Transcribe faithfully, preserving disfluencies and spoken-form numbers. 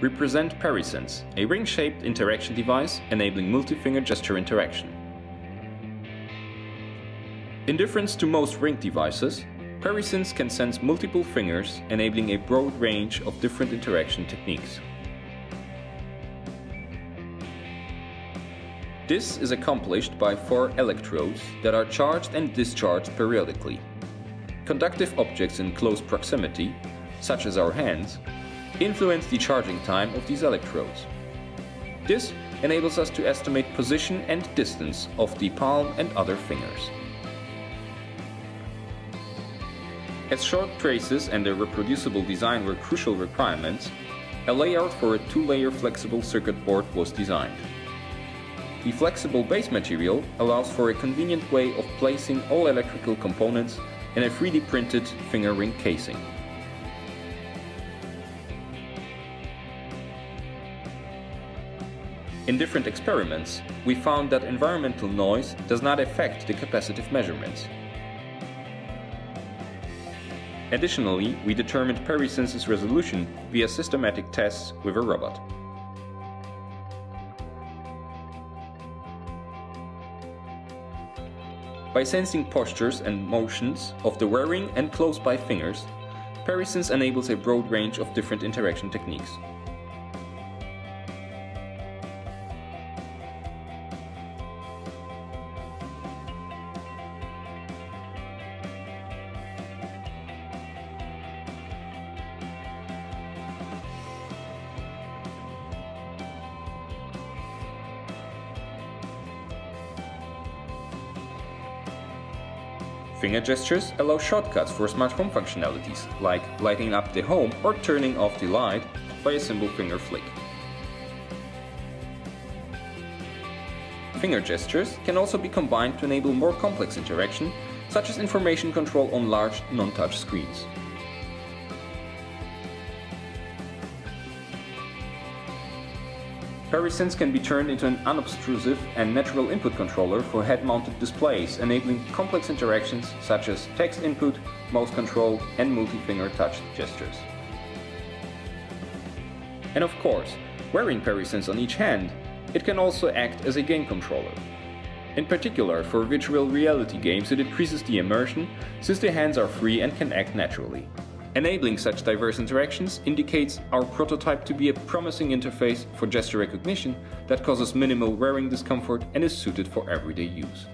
we present PeriSense, a ring-shaped interaction device enabling multi-finger gesture interaction. In difference to most ring devices, PeriSense can sense multiple fingers, enabling a broad range of different interaction techniques. This is accomplished by four electrodes that are charged and discharged periodically. Conductive objects in close proximity, such as our hands, influence the charging time of these electrodes. This enables us to estimate position and distance of the palm and other fingers. As short traces and a reproducible design were crucial requirements, a layout for a two-layer flexible circuit board was designed. The flexible base material allows for a convenient way of placing all electrical components in a three D printed finger ring casing. In different experiments, we found that environmental noise does not affect the capacitive measurements. Additionally, we determined PeriSense's resolution via systematic tests with a robot. By sensing postures and motions of the wearing and close-by fingers, PeriSense enables a broad range of different interaction techniques. Finger gestures allow shortcuts for smart home functionalities, like lighting up the home or turning off the light by a simple finger flick. Finger gestures can also be combined to enable more complex interaction, such as information control on large non-touch screens. PeriSense can be turned into an unobtrusive and natural input controller for head-mounted displays, enabling complex interactions such as text input, mouse control, and multi-finger touch gestures. And of course, wearing PeriSense on each hand, it can also act as a game controller. In particular, for virtual reality games, it increases the immersion, since the hands are free and can act naturally. Enabling such diverse interactions indicates our prototype to be a promising interface for gesture recognition that causes minimal wearing discomfort and is suited for everyday use.